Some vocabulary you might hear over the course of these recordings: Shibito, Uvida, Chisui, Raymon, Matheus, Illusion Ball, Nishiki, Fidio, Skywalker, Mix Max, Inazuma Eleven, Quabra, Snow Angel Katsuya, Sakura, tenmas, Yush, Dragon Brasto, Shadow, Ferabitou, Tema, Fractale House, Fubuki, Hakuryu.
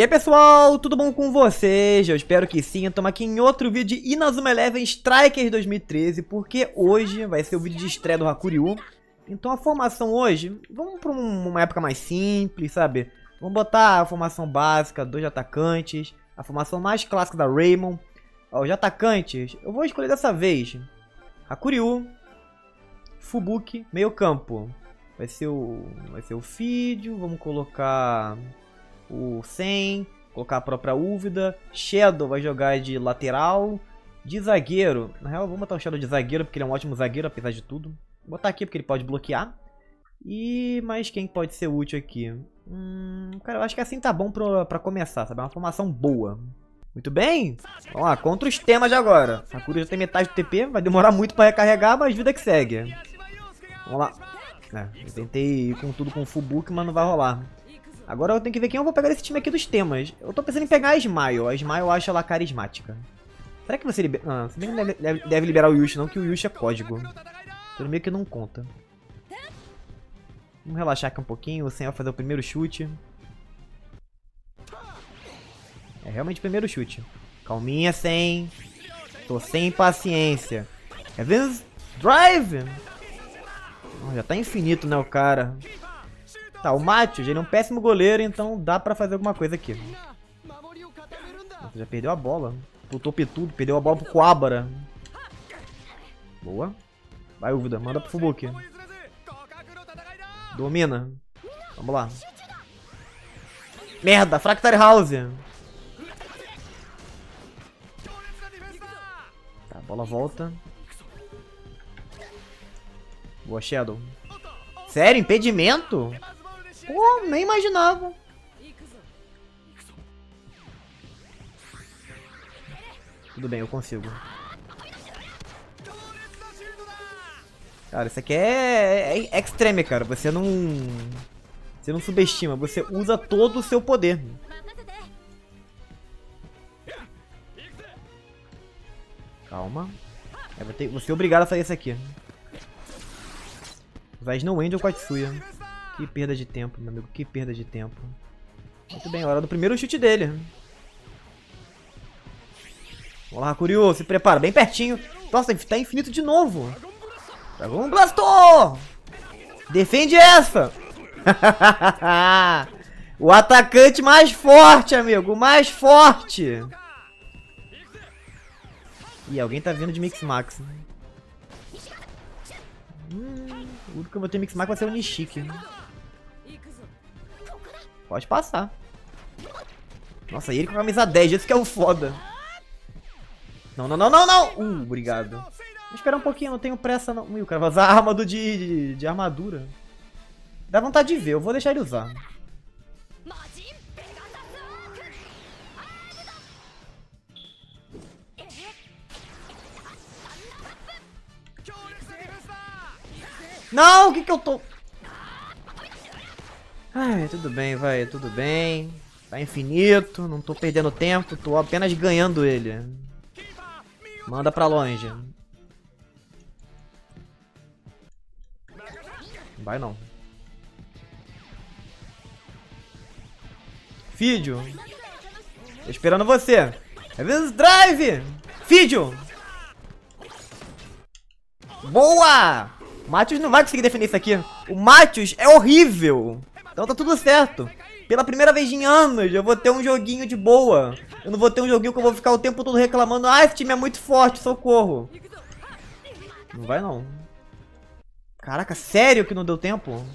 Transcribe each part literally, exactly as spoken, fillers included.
E aí pessoal, tudo bom com vocês? Eu espero que sim, estamos aqui em outro vídeo de Inazuma Eleven Strikers dois mil e treze, porque hoje vai ser o vídeo de estreia do Hakuryu. Então a formação hoje, vamos para uma época mais simples, sabe? Vamos botar a formação básica, dois atacantes, a formação mais clássica da Raymon. Ó, os atacantes, eu vou escolher dessa vez Hakuryu, Fubuki, meio campo. Vai ser o, vai ser o Fidio, vamos colocar o Sen, colocar a própria Uvida. Shadow vai jogar de lateral, de zagueiro. Na real, eu vou botar o Shadow de zagueiro, porque ele é um ótimo zagueiro, apesar de tudo. Vou botar aqui, porque ele pode bloquear. E... mas quem pode ser útil aqui? Hum... Cara, eu acho que assim tá bom pra, pra começar, sabe? É uma formação boa. Muito bem! Vamos lá, contra os temas de agora. Sakura já tem metade do T P, vai demorar muito pra recarregar, mas vida que segue. Vamos lá. É, eu tentei ir com tudo com o Fubuki, mas não vai rolar. Agora eu tenho que ver quem eu vou pegar desse time aqui dos temas. Eu tô pensando em pegar a Smile. A Smile eu acho ela carismática. Será que você libera... Ah, você não deve, deve liberar o Yush, não, que o Yush é código. Então meio que não conta. Vamos relaxar aqui um pouquinho. O Sen vai fazer o primeiro chute. É realmente o primeiro chute. Calminha, Sen. Tô sem paciência. Às vezes... Drive! Oh, já tá infinito, né, o cara. Tá, o Matheus, ele é um péssimo goleiro, então dá pra fazer alguma coisa aqui. Nossa, já perdeu a bola. Putou tudo, perdeu a bola pro Quabra. Boa. Vai, Uvida, manda pro Fubuki. Domina. Vamos lá. Merda, Fractale House. Tá, a bola volta. Boa, Shadow. Sério? Impedimento? Pô, nem imaginava. Tudo bem, eu consigo. Cara, isso aqui é, é, é extreme, cara. Você não... Você não subestima. Você usa todo o seu poder. Calma. É, vou ter, vou ser obrigado a fazer isso aqui. Vai Snow Angel Katsuya. Que perda de tempo, meu amigo. Que perda de tempo. Muito bem, hora do primeiro chute dele. Vamos lá, Hakuryu. Se prepara. Bem pertinho. Nossa, tá infinito de novo. Dragon Brasto! Defende essa! O atacante mais forte, amigo. Mais forte. Ih, alguém tá vindo de Mix Max. Hum... O único que eu vou ter Mix Max vai ser o Nishiki. Pode passar. Nossa, e ele com a camisa dez, esse que é o foda. Não, não, não, não, não! Uh, obrigado. Vou esperar um pouquinho, eu não tenho pressa não. Ih, o cara vai usar a arma do de, de, de armadura. Dá vontade de ver, eu vou deixar ele usar. Não, o que que eu tô... Ai, tudo bem, vai, tudo bem. Tá infinito, não tô perdendo tempo, tô apenas ganhando ele. Manda pra longe. Vai não. Fidio. Tô esperando você. Às vezes drive. Fidio. Boa! O Matheus não vai conseguir defender isso aqui. O Matheus é horrível. Então tá tudo certo. Pela primeira vez em anos, eu vou ter um joguinho de boa. Eu não vou ter um joguinho que eu vou ficar o tempo todo reclamando. Ah, esse time é muito forte, socorro. Não vai não. Caraca, sério que não deu tempo?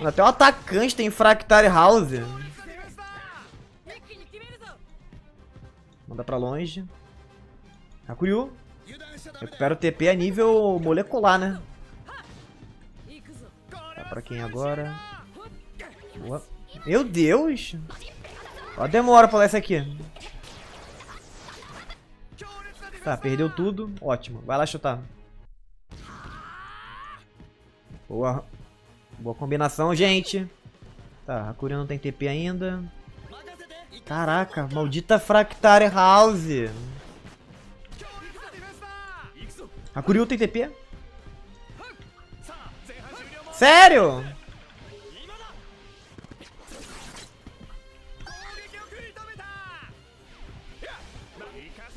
Até o atacante tem Fractale House. Manda pra longe. Hakuryu. Recupera o T P a nível molecular, né? Pra quem agora? Boa. Meu Deus! Ó, demora pra ler essa aqui. Tá, perdeu tudo. Ótimo. Vai lá chutar. Boa. Boa combinação, gente. Tá, a Hakuryu não tem T P ainda. Caraca, maldita Fractale House. A Hakuryu tem T P? Sério?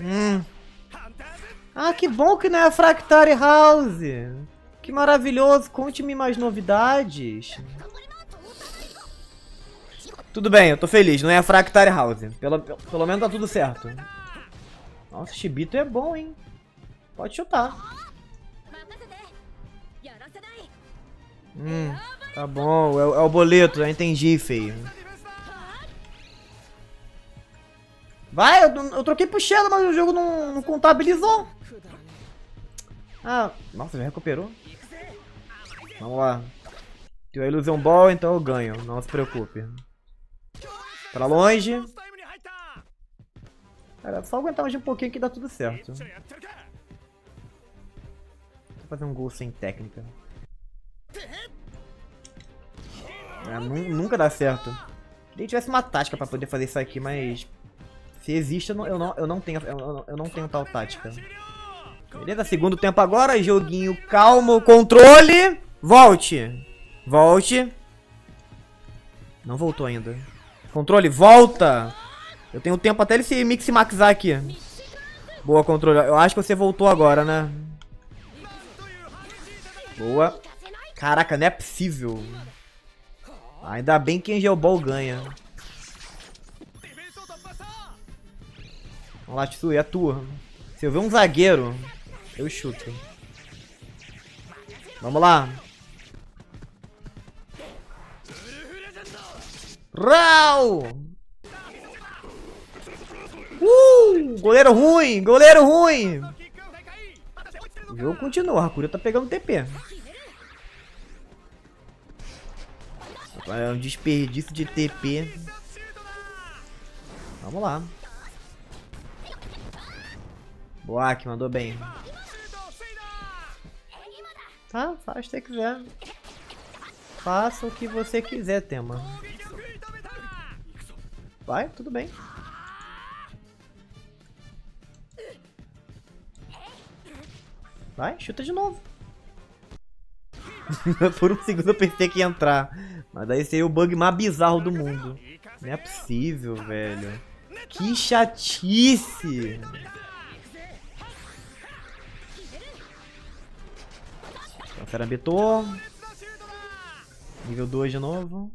Hum. Ah, que bom que não é a Fractale House. Que maravilhoso. Conte-me mais novidades. Tudo bem, eu tô feliz. Não é a Fractale House. Pelo, pelo menos tá tudo certo. Nossa, Shibito é bom, hein? Pode chutar. Hum, tá bom. É, é o boleto. Já entendi, feio. Vai, eu, eu troquei pro Shadow, mas o jogo não, não contabilizou. Ah, nossa, já recuperou? Vamos lá. Tem a Illusion Ball, então eu ganho. Não se preocupe. Pra longe. Cara, só aguentar mais um pouquinho que dá tudo certo. Vou fazer um gol sem técnica. É, nunca dá certo. Queria que tivesse uma tática pra poder fazer isso aqui, mas... Se existe, eu não, eu não, eu não tenho, eu não, eu não tenho tal tática. Beleza, segundo tempo agora. Joguinho calmo, controle. Volte. Volte. Não voltou ainda. Controle, volta. Eu tenho tempo até ele se mix maxar aqui. Boa, controle. Eu acho que você voltou agora, né? Boa. Caraca, não é possível. Ainda bem que Angel Ball ganha. Vamos lá, Chisui, atua. Se eu ver um zagueiro, eu chuto. Vamos lá. Rau! Uh! Goleiro ruim! Goleiro ruim! O jogo continua. Hakuryu tá pegando T P. É um desperdício de T P. Vamos lá. Boa, que mandou bem. Tá, faz o que você quiser. Faça o que você quiser, Tema. Vai, tudo bem. Vai, chuta de novo. Por um segundo eu pensei que ia entrar. Mas daí seria o bug mais bizarro do mundo. Não é possível, velho. Que chatice. Ferabitou. Nível dois de novo.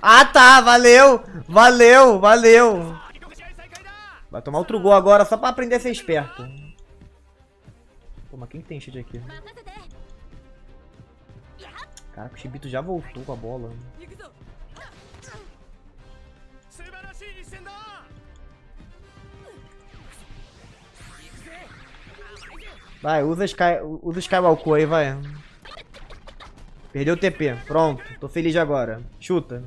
Ah, tá. Valeu. Valeu. Valeu. Vai tomar outro gol agora só pra aprender a ser esperto. Pô, mas quem tem chute aqui? Caraca, o Shibito já voltou com a bola. Vai, usa Sky, usa Skywalker aí, vai. Perdeu o T P. Pronto. Tô feliz agora. Chuta.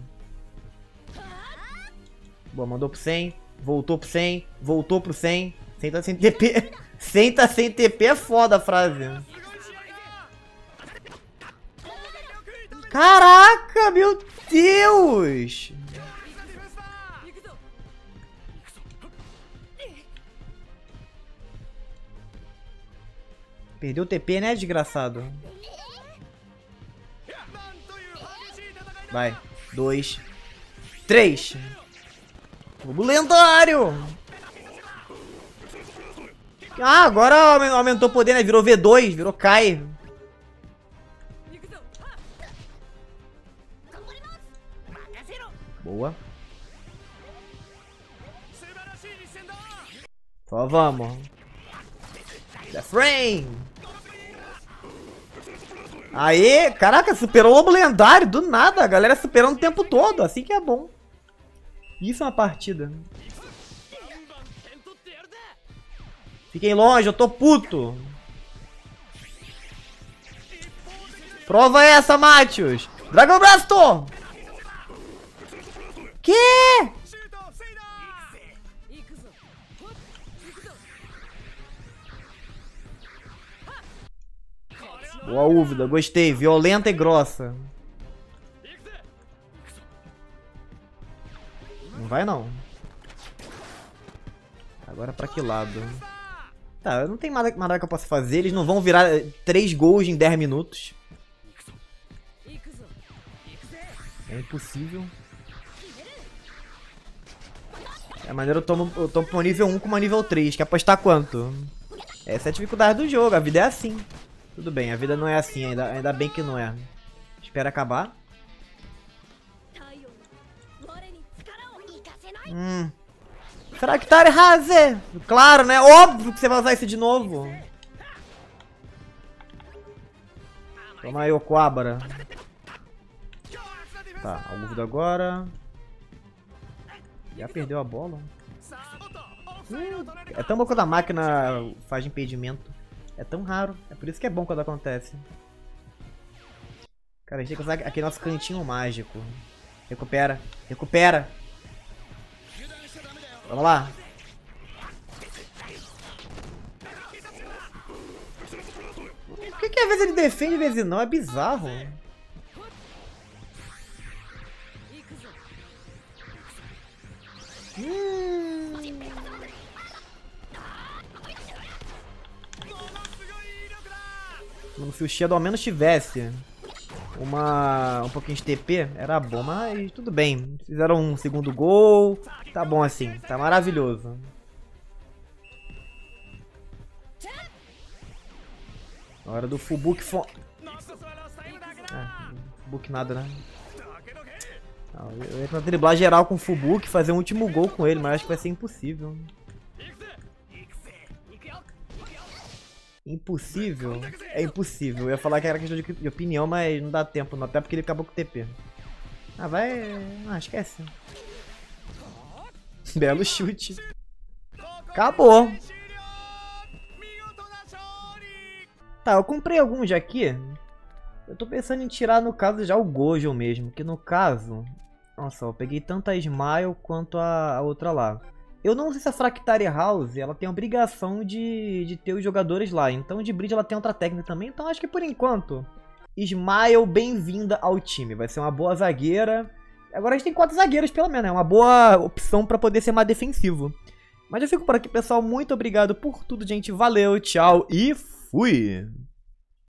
Boa, mandou pro cem. Voltou pro cem. Voltou pro cem. Senta sem T P. Senta sem T P é foda a frase. Caraca, meu Deus. Perdeu o T P, né, desgraçado? Vai. Dois. Três. Fogo lendário! Ah, agora aumentou o poder, né? Virou V dois, virou Kai. Boa. Só vamos. The frame! Aê! Caraca, superou o lobo lendário do nada. A galera superando o tempo todo. Assim que é bom. Isso é uma partida. Fiquem longe, eu tô puto. Prova essa, Matheus. Dragon Brasto! Que? Boa, Uvida, gostei. Violenta e grossa. Não vai, não. Agora pra que lado? Tá, não tem nada que eu possa fazer. Eles não vão virar três gols em dez minutos. É impossível. É maneiro eu tomo, eu tomo uma nível um com uma nível três. Quer apostar quanto? Essa é a dificuldade do jogo, a vida é assim. Tudo bem, a vida não é assim, ainda, ainda bem que não é. Espera acabar. Hum. Fractale House! Claro, né? Óbvio que você vai usar isso de novo. Toma aí, o Quabra. Tá, a Uvida agora. Já perdeu a bola. Hum, é tão bom quando a máquina faz impedimento. É tão raro. É por isso que é bom quando acontece. Cara, a gente tem que usar aquele nosso cantinho mágico. Recupera. Recupera. Vamos lá. Por que, que às vezes ele defende, às vezes não? É bizarro. Hum. Mano, se o Shadow ao menos tivesse uma um pouquinho de T P, era bom, mas tudo bem. Fizeram um segundo gol, tá bom assim, tá maravilhoso. Hora do Fubuki fo... Ah, Fubuki nada, né? Eu ia tentar driblar geral com o Fubuki, fazer um último gol com ele, mas acho que vai ser impossível. Impossível? É impossível. Eu ia falar que era questão de opinião, mas não dá tempo não, até porque ele acabou com o T P. Ah, vai... Ah, esquece. Belo chute. Acabou. Tá, eu comprei alguns aqui. Eu tô pensando em tirar, no caso, já o Gojo mesmo, que no caso... Nossa, eu peguei tanto a Smile quanto a, a outra lá. Eu não sei se a Fractale House, ela tem a obrigação de, de ter os jogadores lá. Então, de brinde, ela tem outra técnica também. Então, acho que por enquanto, Smile, bem-vinda ao time. Vai ser uma boa zagueira. Agora a gente tem quatro zagueiros, pelo menos. É uma boa opção pra poder ser mais defensivo. Mas eu fico por aqui, pessoal. Muito obrigado por tudo, gente. Valeu, tchau e fui!